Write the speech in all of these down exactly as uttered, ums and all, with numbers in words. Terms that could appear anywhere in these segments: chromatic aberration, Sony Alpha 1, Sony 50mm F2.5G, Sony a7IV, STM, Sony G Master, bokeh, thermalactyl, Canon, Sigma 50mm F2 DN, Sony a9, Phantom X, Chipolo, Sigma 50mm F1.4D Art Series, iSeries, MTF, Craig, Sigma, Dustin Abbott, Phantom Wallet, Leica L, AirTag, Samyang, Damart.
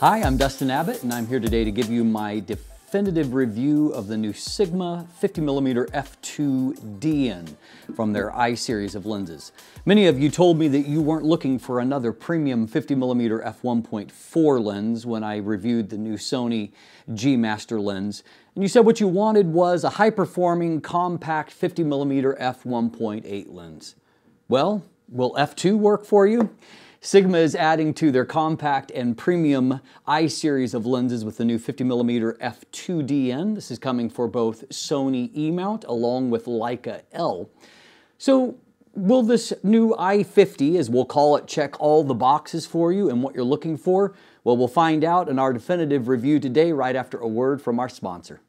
Hi, I'm Dustin Abbott, and I'm here today to give you my definitive review of the new Sigma fifty millimeter F two D N from their iSeries of lenses. Many of you told me that you weren't looking for another premium fifty millimeter F one point four lens when I reviewed the new Sony G Master lens, and you said what you wanted was a high-performing, compact fifty millimeter F one point eight lens. Well, will F two work for you? Sigma is adding to their compact and premium iSeries of lenses with the new fifty millimeter F two D N. This is coming for both Sony E-mount along with Leica L. So will this new i fifty, as we'll call it, check all the boxes for you and what you're looking for? Well, we'll find out in our definitive review today right after a word from our sponsor.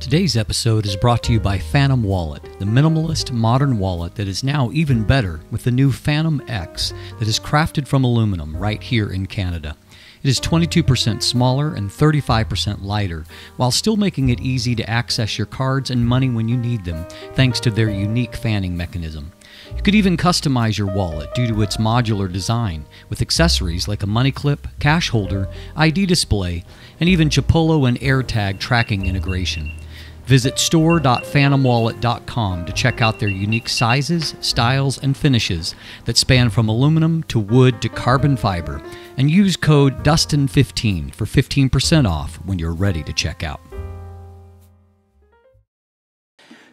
Today's episode is brought to you by Phantom Wallet, the minimalist modern wallet that is now even better with the new Phantom X that is crafted from aluminum right here in Canada. It is twenty-two percent smaller and thirty-five percent lighter, while still making it easy to access your cards and money when you need them, thanks to their unique fanning mechanism. You could even customize your wallet due to its modular design, with accessories like a money clip, cash holder, I D display, and even Chipolo and AirTag tracking integration. Visit store dot phantom wallet dot com to check out their unique sizes, styles, and finishes that span from aluminum to wood to carbon fiber, and use code Dustin fifteen for fifteen percent off when you're ready to check out.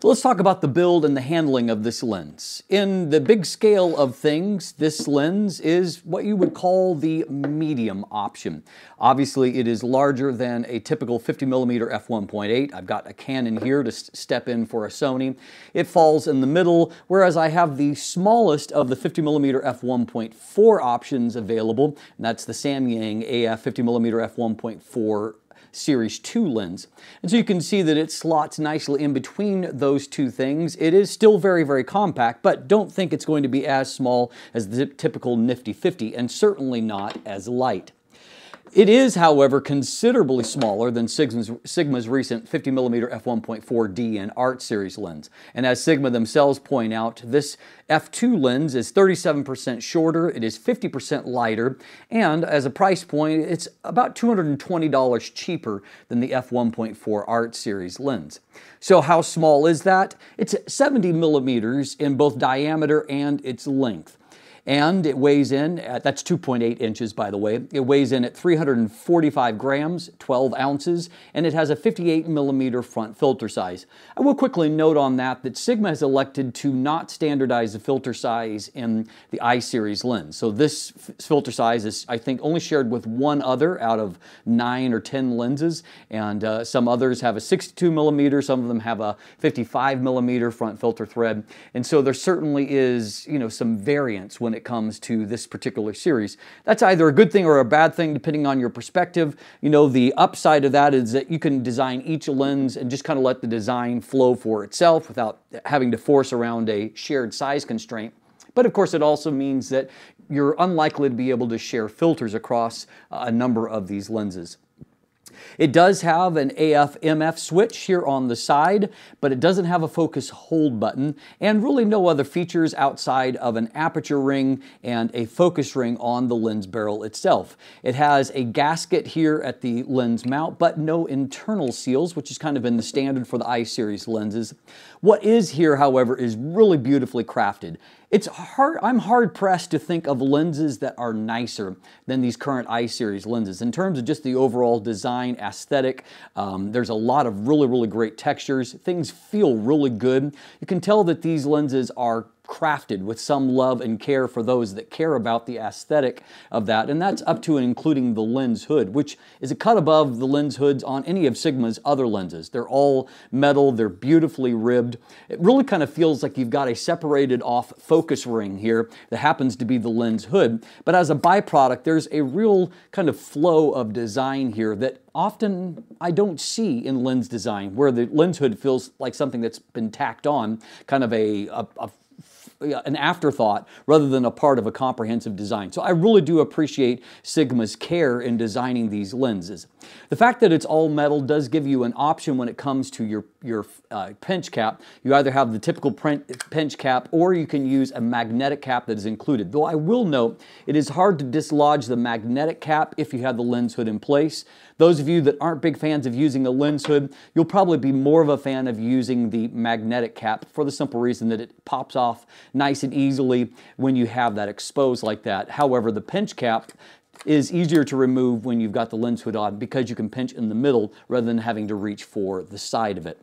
So let's talk about the build and the handling of this lens. In the big scale of things, this lens is what you would call the medium option. Obviously, it is larger than a typical fifty millimeter F one point eight. I've got a Canon here to step in for a Sony. It falls in the middle, whereas I have the smallest of the fifty millimeter F one point four options available, and that's the Samyang A F fifty millimeter F one point four Series two lens. And so you can see that it slots nicely in between those two things. It is still very, very compact, but don't think it's going to be as small as the typical nifty fifty, and certainly not as light. It is, however, considerably smaller than Sigma's, Sigma's recent fifty millimeter F one point four D N Art Series lens. And as Sigma themselves point out, this F two lens is thirty-seven percent shorter, it is fifty percent lighter, and as a price point, it's about two hundred twenty dollars cheaper than the F one point four Art Series lens. So how small is that? It's seventy millimeters in both diameter and its length. And it weighs in, at, that's two point eight inches by the way, it weighs in at three hundred forty-five grams, twelve ounces, and it has a fifty-eight millimeter front filter size. I will quickly note on that that Sigma has elected to not standardize the filter size in the iSeries lens. So this filter size is, I think, only shared with one other out of nine or ten lenses, and uh, some others have a sixty-two millimeter, some of them have a fifty-five millimeter front filter thread, and so there certainly is, you know, some variance when When it comes to this particular series. That's either a good thing or a bad thing depending on your perspective. You know, the upside of that is that you can design each lens and just kind of let the design flow for itself without having to force around a shared size constraint. But of course it also means that you're unlikely to be able to share filters across a number of these lenses. It does have an A F M F switch here on the side, but it doesn't have a focus hold button, and really no other features outside of an aperture ring and a focus ring on the lens barrel itself. It has a gasket here at the lens mount, but no internal seals, which is kind of in the standard for the iSeries lenses. What is here, however, is really beautifully crafted. It's hard, I'm hard-pressed to think of lenses that are nicer than these current iSeries lenses. In terms of just the overall design aesthetic, um, there's a lot of really, really great textures. Things feel really good. You can tell that these lenses are crafted with some love and care for those that care about the aesthetic of that, and that's up to and including the lens hood, which is a cut above the lens hoods on any of Sigma's other lenses. They're all metal, they're beautifully ribbed. It really kind of feels like you've got a separated off focus ring here that happens to be the lens hood, but as a byproduct, there's a real kind of flow of design here that often I don't see in lens design, where the lens hood feels like something that's been tacked on, kind of a, a, a an afterthought rather than a part of a comprehensive design. So I really do appreciate Sigma's care in designing these lenses. The fact that it's all metal does give you an option when it comes to your, your uh, pinch cap. You either have the typical print, pinch cap, or you can use a magnetic cap that is included. Though I will note, it is hard to dislodge the magnetic cap if you have the lens hood in place. Those of you that aren't big fans of using a lens hood, you'll probably be more of a fan of using the magnetic cap for the simple reason that it pops off nice and easily when you have that exposed like that. However, the pinch cap is easier to remove when you've got the lens hood on because you can pinch in the middle rather than having to reach for the side of it.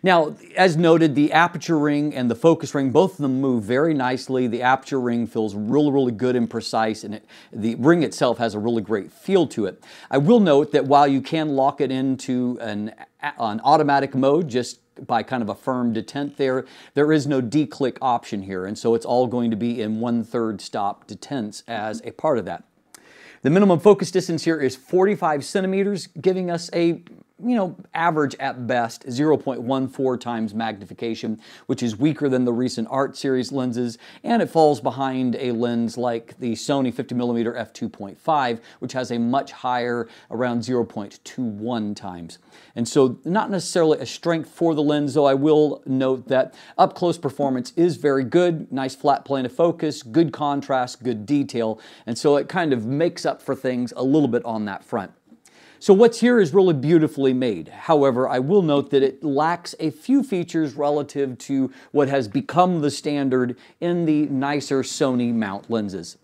Now, as noted, the aperture ring and the focus ring, both of them move very nicely. The aperture ring feels really, really good and precise, and it, the ring itself has a really great feel to it. I will note that while you can lock it into an, an automatic mode, just by kind of a firm detent there, there is no declick option here, and so it's all going to be in one-third stop detents as a part of that. The minimum focus distance here is forty-five centimeters, giving us a you know, average at best, zero point one four times magnification, which is weaker than the recent Art Series lenses, and it falls behind a lens like the Sony fifty millimeter F two point five, which has a much higher, around zero point two one times. And so not necessarily a strength for the lens, though I will note that up-close performance is very good, nice flat plane of focus, good contrast, good detail, and so it kind of makes up for things a little bit on that front. So what's here is really beautifully made. However, I will note that it lacks a few features relative to what has become the standard in the nicer Sony mount lenses.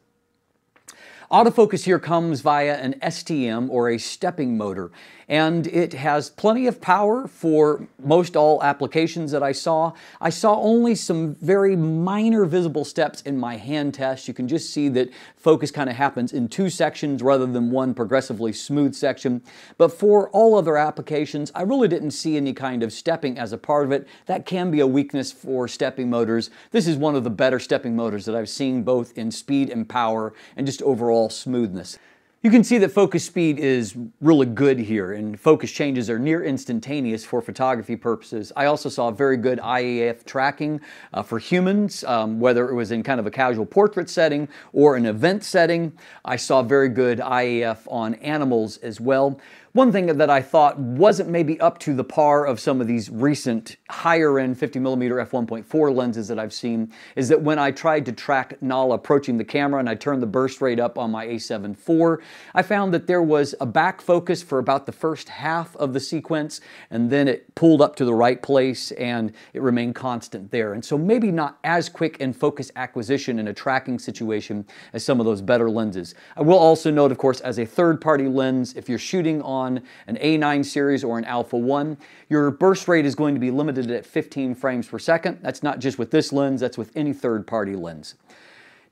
Autofocus here comes via an S T M or a stepping motor, and it has plenty of power for most all applications that I saw. I saw only some very minor visible steps in my hand test. You can just see that focus kind of happens in two sections rather than one progressively smooth section. But for all other applications, I really didn't see any kind of stepping as a part of it. That can be a weakness for stepping motors. This is one of the better stepping motors that I've seen, both in speed and power and just overall smoothness. You can see that focus speed is really good here, and focus changes are near instantaneous for photography purposes. I also saw very good I A F tracking uh, for humans, um, whether it was in kind of a casual portrait setting or an event setting. I saw very good I A F on animals as well. One thing that I thought wasn't maybe up to the par of some of these recent higher-end fifty millimeter F one point four lenses that I've seen is that when I tried to track Nala approaching the camera and I turned the burst rate up on my A seven four, I found that there was a back focus for about the first half of the sequence, and then it pulled up to the right place and it remained constant there. And so maybe not as quick in focus acquisition in a tracking situation as some of those better lenses. I will also note, of course, as a third-party lens, if you're shooting on an A nine series or an Alpha one, your burst rate is going to be limited at fifteen frames per second. That's not just with this lens, that's with any third-party lens.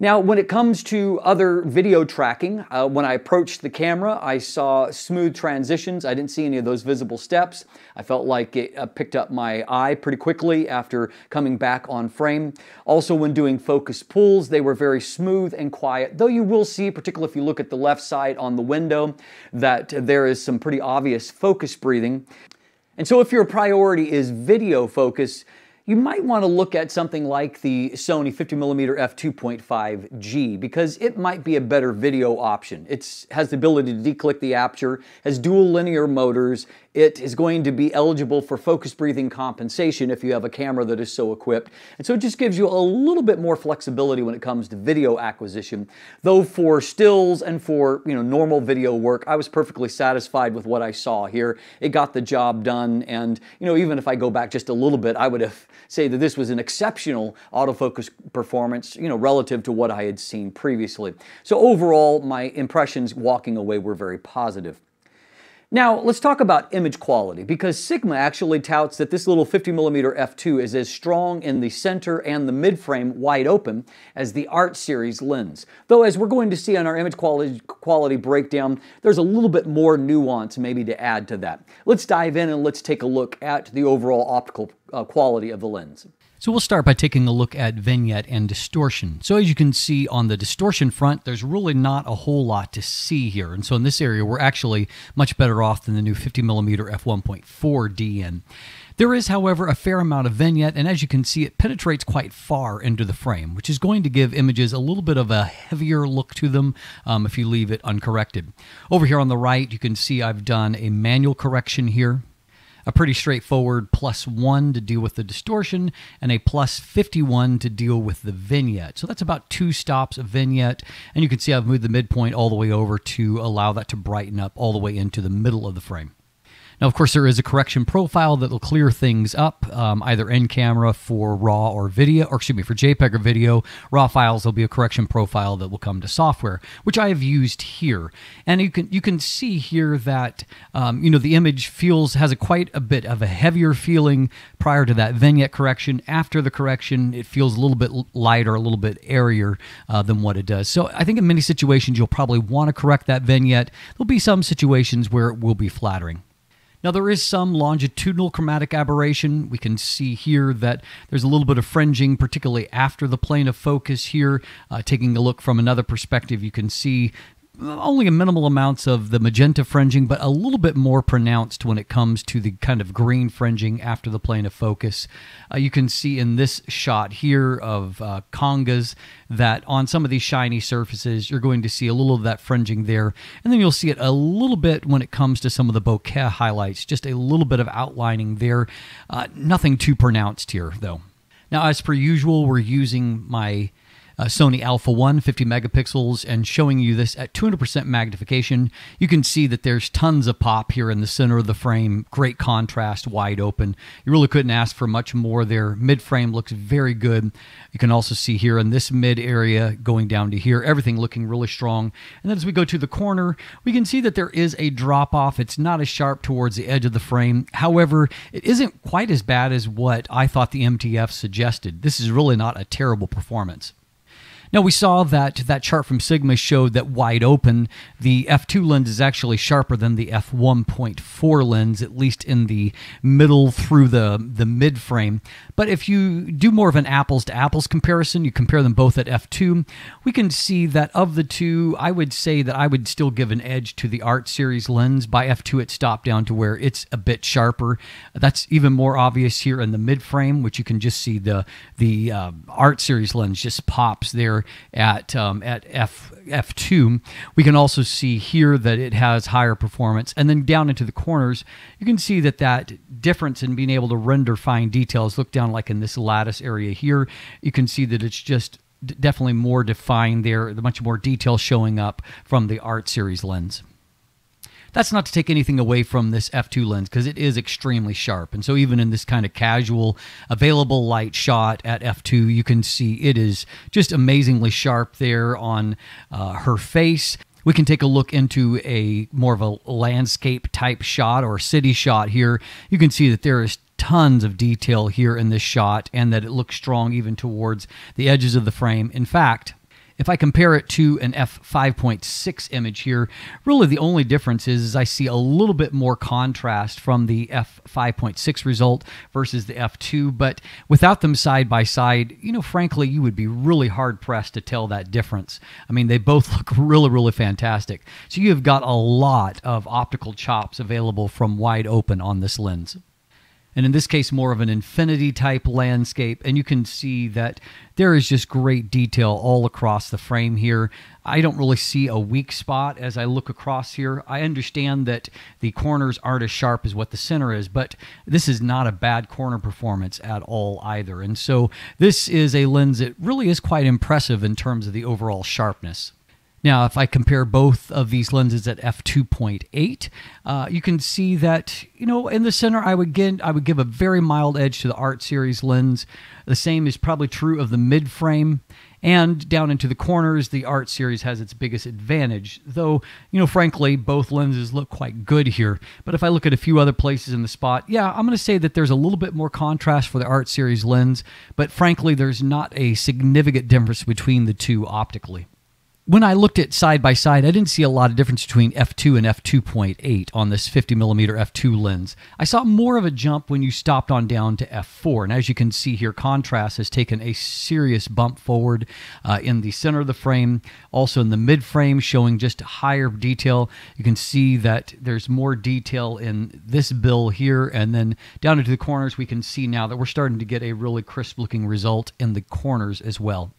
Now, when it comes to other video tracking, uh, when I approached the camera, I saw smooth transitions. I didn't see any of those visible steps. I felt like it uh, picked up my eye pretty quickly after coming back on frame. Also, when doing focus pulls, they were very smooth and quiet, though you will see, particularly if you look at the left side on the window, that there is some pretty obvious focus breathing. And so if your priority is video focus, you might want to look at something like the Sony fifty millimeter F two point five G because it might be a better video option. It has the ability to declick the aperture, has dual linear motors. It is going to be eligible for focus breathing compensation if you have a camera that is so equipped. And so it just gives you a little bit more flexibility when it comes to video acquisition. Though for stills and for, you know, normal video work, I was perfectly satisfied with what I saw here. It got the job done, and, you know, even if I go back just a little bit, I would have say that this was an exceptional autofocus performance, you know, relative to what I had seen previously. So overall, my impressions walking away were very positive. Now, let's talk about image quality, because Sigma actually touts that this little fifty millimeter F two is as strong in the center and the mid-frame wide open as the Art Series lens. Though, as we're going to see on our image quality, quality breakdown, there's a little bit more nuance maybe to add to that. Let's dive in and let's take a look at the overall optical uh, quality of the lens. So we'll start by taking a look at vignette and distortion. So as you can see on the distortion front, there's really not a whole lot to see here. And so in this area, we're actually much better off than the new fifty millimeter F one point four D N. There is, however, a fair amount of vignette, and as you can see, it penetrates quite far into the frame, which is going to give images a little bit of a heavier look to them um, if you leave it uncorrected. Over here on the right, you can see I've done a manual correction here. A pretty straightforward plus one to deal with the distortion and a plus fifty-one to deal with the vignette. So that's about two stops of vignette. And you can see I've moved the midpoint all the way over to allow that to brighten up all the way into the middle of the frame. Now, of course, there is a correction profile that will clear things up, um, either in camera for RAW or video, or excuse me, for JPEG or video. RAW files, there'll be a correction profile that will come to software, which I have used here. And you can you can see here that um, you know, the image feels has a quite a bit of a heavier feeling prior to that vignette correction. After the correction, it feels a little bit lighter, a little bit airier uh, than what it does. So I think in many situations you'll probably want to correct that vignette. There'll be some situations where it will be flattering. Now, there is some longitudinal chromatic aberration. We can see here that there's a little bit of fringing, particularly after the plane of focus here. Uh, taking a look from another perspective, you can see only a minimal amounts of the magenta fringing, but a little bit more pronounced when it comes to the kind of green fringing after the plane of focus. Uh, you can see in this shot here of uh, congas that on some of these shiny surfaces, you're going to see a little of that fringing there. And then you'll see it a little bit when it comes to some of the bokeh highlights, just a little bit of outlining there. Uh, nothing too pronounced here, though. Now, as per usual, we're using my Uh, Sony Alpha one, fifty megapixels, and showing you this at two hundred percent magnification. You can see that there's tons of pop here in the center of the frame, great contrast, wide open. You really couldn't ask for much more there. Mid-frame looks very good. You can also see here in this mid area going down to here, everything looking really strong. And then as we go to the corner, we can see that there is a drop-off. It's not as sharp towards the edge of the frame. However, it isn't quite as bad as what I thought the M T F suggested. This is really not a terrible performance. Now, we saw that that chart from Sigma showed that wide open, the F two lens is actually sharper than the F one point four lens, at least in the middle through the, the mid-frame. But if you do more of an apples-to-apples comparison, you compare them both at F two, we can see that of the two, I would say that I would still give an edge to the Art Series lens. By F two, it stopped down to where it's a bit sharper. That's even more obvious here in the mid-frame, which you can just see the, the uh, Art Series lens just pops there at um, at F, F2. We can also see here that it has higher performance. And then down into the corners, you can see that that difference in being able to render fine details. Look down like in this lattice area here, you can see that it's just definitely more defined there, much more detail showing up from the Art Series lens. That's not to take anything away from this F two lens because it is extremely sharp. And so even in this kind of casual available light shot at F two, you can see it is just amazingly sharp there on uh, her face. We can take a look into a more of a landscape type shot or city shot here. You can see that there is tons of detail here in this shot and that it looks strong even towards the edges of the frame. In fact, if I compare it to an F five point six image here, really the only difference is, is I see a little bit more contrast from the F five point six result versus the F two, but without them side by side, you know, frankly, you would be really hard-pressed to tell that difference. I mean, they both look really, really fantastic. So you've got a lot of optical chops available from wide open on this lens. And in this case, more of an infinity-type landscape. And you can see that there is just great detail all across the frame here. I don't really see a weak spot as I look across here. I understand that the corners aren't as sharp as what the center is, but this is not a bad corner performance at all either. And so this is a lens that really is quite impressive in terms of the overall sharpness. Now, if I compare both of these lenses at F two point eight, uh, you can see that, you know, in the center, I would, get, I would give a very mild edge to the Art Series lens. The same is probably true of the mid-frame. And down into the corners, the Art Series has its biggest advantage. Though, you know, frankly, both lenses look quite good here. But if I look at a few other places in the spot, yeah, I'm going to say that there's a little bit more contrast for the Art Series lens. But frankly, there's not a significant difference between the two optically. when I looked at side by side, I didn't see a lot of difference between f two and f two point eight on this fifty millimeter f two lens. I saw more of a jump when you stopped on down to f four, and as you can see here, contrast has taken a serious bump forward uh, in the center of the frame, also in the mid frame, showing just higher detail. You can see that there's more detail in this bill here, and then down into the corners we can see now that we're starting to get a really crisp looking result in the corners as well.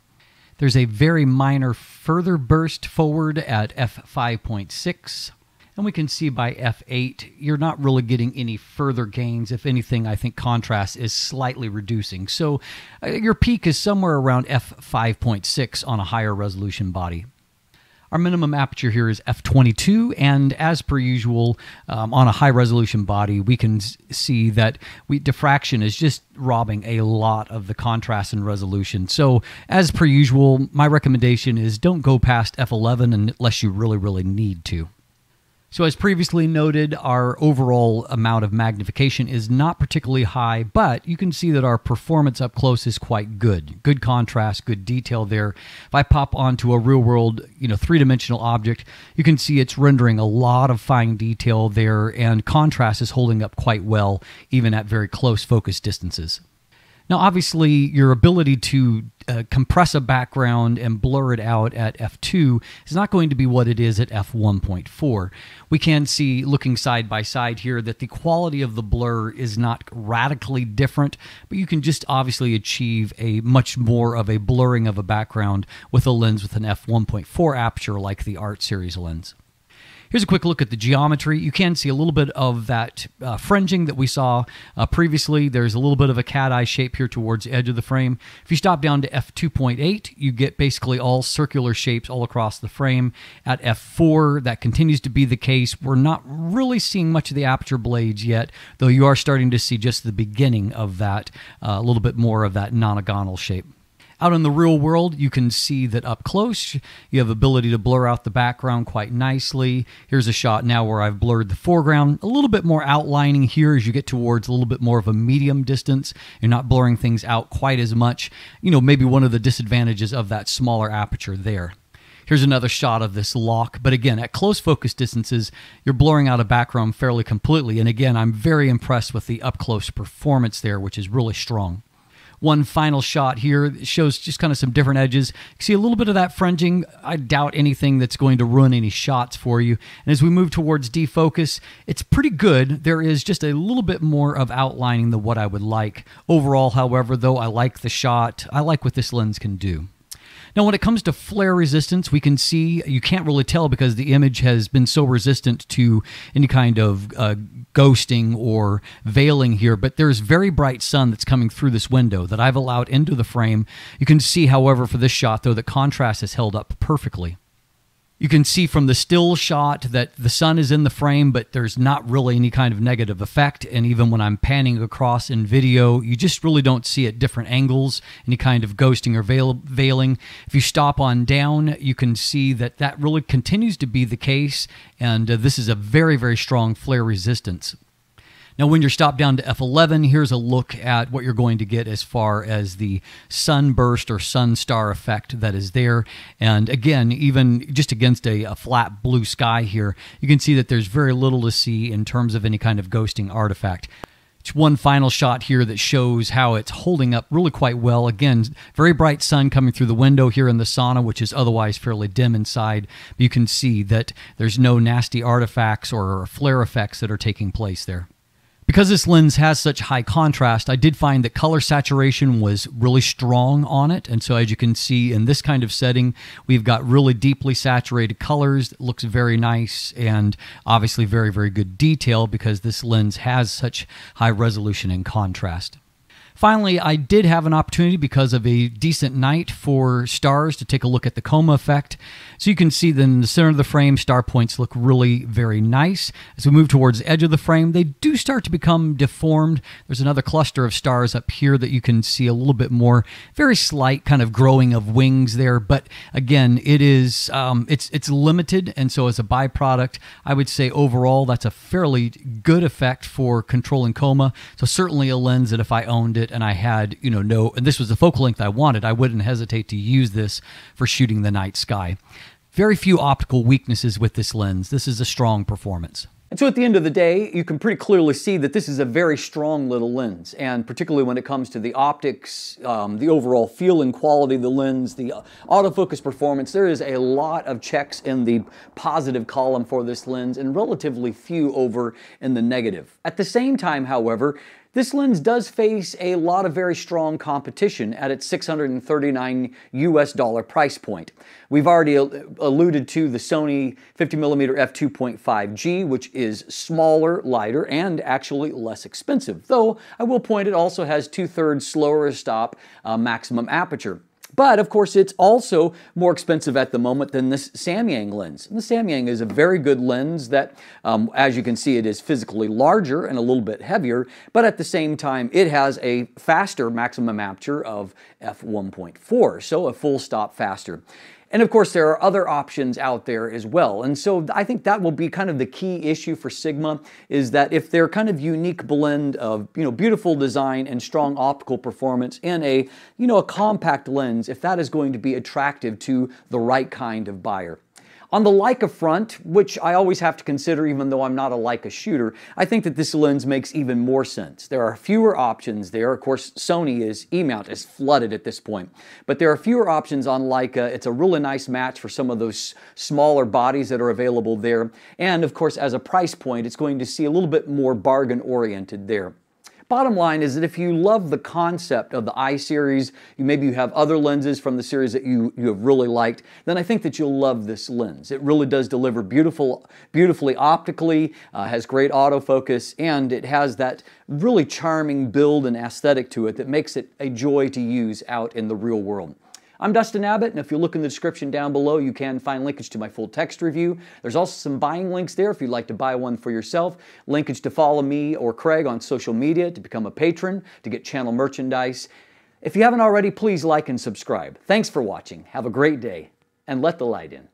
There's a very minor further burst forward at f five point six, and we can see by f eight you're not really getting any further gains. If anything, I think contrast is slightly reducing, so uh, your peak is somewhere around f five point six on a higher resolution body. Our minimum aperture here is f twenty-two, and as per usual, um, on a high-resolution body, we can see that we, diffraction is just robbing a lot of the contrast and resolution. So, as per usual, my recommendation is don't go past f eleven unless you really, really need to. So as previously noted, our overall amount of magnification is not particularly high, but you can see that our performance up close is quite good. Good contrast, good detail there. If I pop onto a real-world, you know, three-dimensional object, you can see it's rendering a lot of fine detail there, and contrast is holding up quite well, even at very close focus distances. Now, obviously, your ability to uh, compress a background and blur it out at f two is not going to be what it is at f one point four. We can see, looking side by side here, that the quality of the blur is not radically different, but you can just obviously achieve a much more of a blurring of a background with a lens with an f one point four aperture like the Art Series lens. Here's a quick look at the geometry. You can see a little bit of that uh, fringing that we saw uh, previously. There's a little bit of a cat-eye shape here towards the edge of the frame. If you stop down to f two point eight, you get basically all circular shapes all across the frame. At f four, that continues to be the case. We're not really seeing much of the aperture blades yet, though you are starting to see just the beginning of that, uh, a little bit more of that nonagonal shape. Out in the real world, you can see that up close, you have ability to blur out the background quite nicely. Here's a shot now where I've blurred the foreground. A little bit more outlining here as you get towards a little bit more of a medium distance. You're not blurring things out quite as much. You know, maybe one of the disadvantages of that smaller aperture there. Here's another shot of this lock, but again, at close focus distances, you're blurring out a background fairly completely. And again, I'm very impressed with the up-close performance there, which is really strong. One final shot here shows just kind of some different edges. You see a little bit of that fringing. I doubt anything that's going to ruin any shots for you. And as we move towards defocus, it's pretty good. There is just a little bit more of outlining than what I would like. Overall, however, though, I like the shot. I like what this lens can do. Now, when it comes to flare resistance, we can see, you can't really tell because the image has been so resistant to any kind of uh, ghosting or veiling here, but there's very bright sun that's coming through this window that I've allowed into the frame. You can see, however, for this shot, though, that contrast has held up perfectly. You can see from the still shot that the sun is in the frame, but there's not really any kind of negative effect. And even when I'm panning across in video, you just really don't see at different angles any kind of ghosting or veil veiling. If you stop on down, you can see that that really continues to be the case. And uh, this is a very, very strong flare resistance. Now, when you're stopped down to f eleven, here's a look at what you're going to get as far as the sunburst or sun star effect that is there. And again, even just against a, a flat blue sky here, you can see that there's very little to see in terms of any kind of ghosting artifact. It's one final shot here that shows how it's holding up really quite well. Again, very bright sun coming through the window here in the sauna, which is otherwise fairly dim inside. But you can see that there's no nasty artifacts or flare effects that are taking place there. Because this lens has such high contrast, I did find that color saturation was really strong on it. And so as you can see in this kind of setting, we've got really deeply saturated colors. It looks very nice and obviously very, very good detail because this lens has such high resolution and contrast. Finally, I did have an opportunity because of a decent night for stars to take a look at the coma effect. So you can see that in the center of the frame, star points look really very nice. As we move towards the edge of the frame, they do start to become deformed. There's another cluster of stars up here that you can see a little bit more. Very slight kind of growing of wings there, but again, it is um, it's it's limited, and so as a byproduct, I would say overall that's a fairly good effect for controlling coma. So certainly a lens that if I owned it, and I had, you know, no, and this was the focal length I wanted, I wouldn't hesitate to use this for shooting the night sky. very few optical weaknesses with this lens. This is a strong performance. And so at the end of the day, you can pretty clearly see that this is a very strong little lens, and particularly when it comes to the optics, um, the overall feel and quality of the lens, the autofocus performance, there is a lot of checks in the positive column for this lens and relatively few over in the negative. At the same time, however, this lens does face a lot of very strong competition at its six hundred thirty-nine U S dollar price point. We've already alluded to the Sony fifty millimeter F two point five G, which is smaller, lighter, and actually less expensive. Though, I will point it also has two-thirds slower stop uh, maximum aperture. But, of course, it's also more expensive at the moment than this Samyang lens. And the Samyang is a very good lens that, um, as you can see, it is physically larger and a little bit heavier, but at the same time, it has a faster maximum aperture of f one point four, so a full stop faster. And of course, there are other options out there as well. And so I think that will be kind of the key issue for Sigma, is that if their kind of unique blend of, you know, beautiful design and strong optical performance in a, you know, a compact lens, if that is going to be attractive to the right kind of buyer. On the Leica front, which I always have to consider even though I'm not a Leica shooter, I think that this lens makes even more sense. There are fewer options there. Of course, Sony's E-mount is flooded at this point, but there are fewer options on Leica. It's a really nice match for some of those smaller bodies that are available there. And of course, as a price point, it's going to see a little bit more bargain-oriented there. Bottom line is that if you love the concept of the iSeries, you maybe you have other lenses from the series that you, you have really liked, then I think that you'll love this lens. It really does deliver beautiful, beautifully optically, uh, has great autofocus, and it has that really charming build and aesthetic to it that makes it a joy to use out in the real world. I'm Dustin Abbott, and if you look in the description down below, you can find linkage to my full text review. There's also some buying links there if you'd like to buy one for yourself, linkage to follow me or Craig on social media, to become a patron, to get channel merchandise. If you haven't already, please like and subscribe. Thanks for watching. Have a great day, and let the light in.